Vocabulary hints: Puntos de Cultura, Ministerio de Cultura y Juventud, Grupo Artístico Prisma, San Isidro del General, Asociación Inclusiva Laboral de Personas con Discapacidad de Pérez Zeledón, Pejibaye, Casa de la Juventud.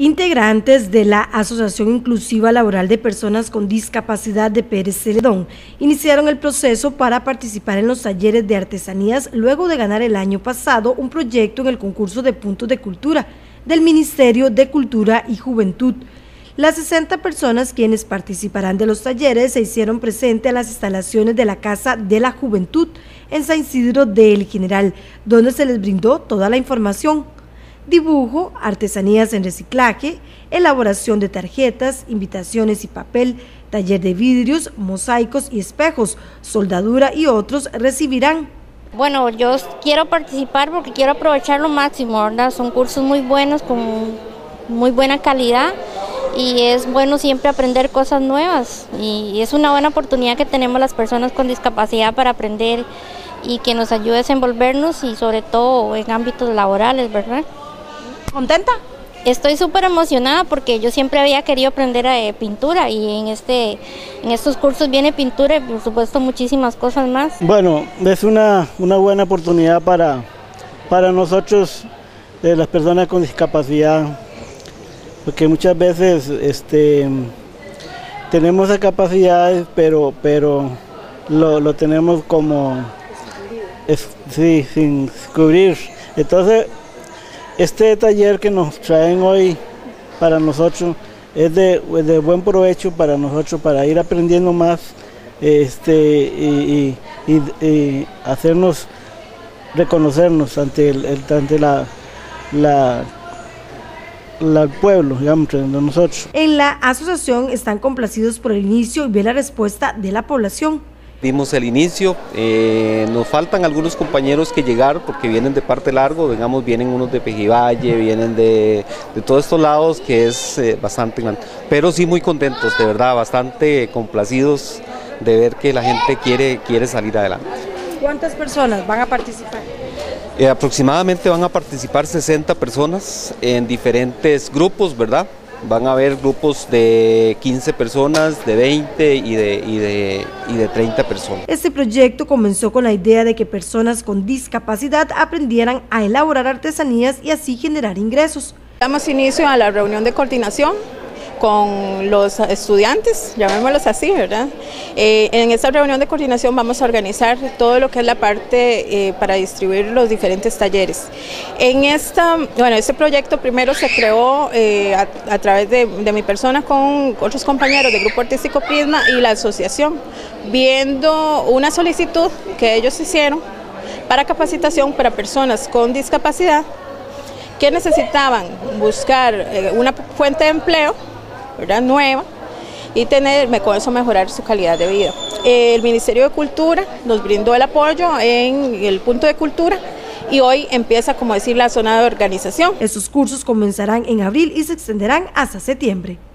Integrantes de la Asociación Inclusiva Laboral de Personas con Discapacidad de Pérez Zeledón iniciaron el proceso para participar en los talleres de artesanías luego de ganar el año pasado un proyecto en el concurso de Puntos de Cultura del Ministerio de Cultura y Juventud. Las 60 personas quienes participarán de los talleres se hicieron presente a las instalaciones de la Casa de la Juventud en San Isidro del General, donde se les brindó toda la información: dibujo, artesanías en reciclaje, elaboración de tarjetas, invitaciones y papel, taller de vidrios, mosaicos y espejos, soldadura y otros recibirán. Bueno, yo quiero participar porque quiero aprovechar lo máximo, ¿verdad? Son cursos muy buenos, con muy buena calidad, y es bueno siempre aprender cosas nuevas, y es una buena oportunidad que tenemos las personas con discapacidad para aprender y que nos ayude a desenvolvernos, y sobre todo en ámbitos laborales, ¿verdad? ¿Contenta? Estoy súper emocionada porque yo siempre había querido aprender pintura, y en estos cursos viene pintura y por supuesto muchísimas cosas más. Bueno, es una buena oportunidad para nosotros, las personas con discapacidad, porque muchas veces tenemos esas capacidades, pero lo tenemos como sin descubrir. Entonces, este taller que nos traen hoy para nosotros es de buen provecho para nosotros, para ir aprendiendo más y hacernos reconocernos ante el pueblo, digamos, de nosotros. En la asociación están complacidos por el inicio y ve la respuesta de la población. Dimos el inicio, nos faltan algunos compañeros que llegaron porque vienen de parte largo, digamos, vienen unos de Pejibaye, vienen de todos estos lados, que es bastante, pero sí muy contentos, de verdad, bastante complacidos de ver que la gente quiere salir adelante. ¿Cuántas personas van a participar? Aproximadamente van a participar 60 personas en diferentes grupos, ¿verdad? Van a haber grupos de 15 personas, de 20 y de 30 personas. Este proyecto comenzó con la idea de que personas con discapacidad aprendieran a elaborar artesanías y así generar ingresos. Damos inicio a la reunión de coordinación con los estudiantes, llamémoslos así, ¿verdad? En esta reunión de coordinación vamos a organizar todo lo que es la parte para distribuir los diferentes talleres. Este proyecto primero se creó a través de mi persona con otros compañeros del Grupo Artístico Prisma y la asociación, viendo una solicitud que ellos hicieron para capacitación para personas con discapacidad que necesitaban buscar una fuente de empleo, ¿verdad?, nueva, y con eso mejorar su calidad de vida. El Ministerio de Cultura nos brindó el apoyo en el punto de cultura y hoy empieza, como decir, la zona de organización. Estos cursos comenzarán en abril y se extenderán hasta septiembre.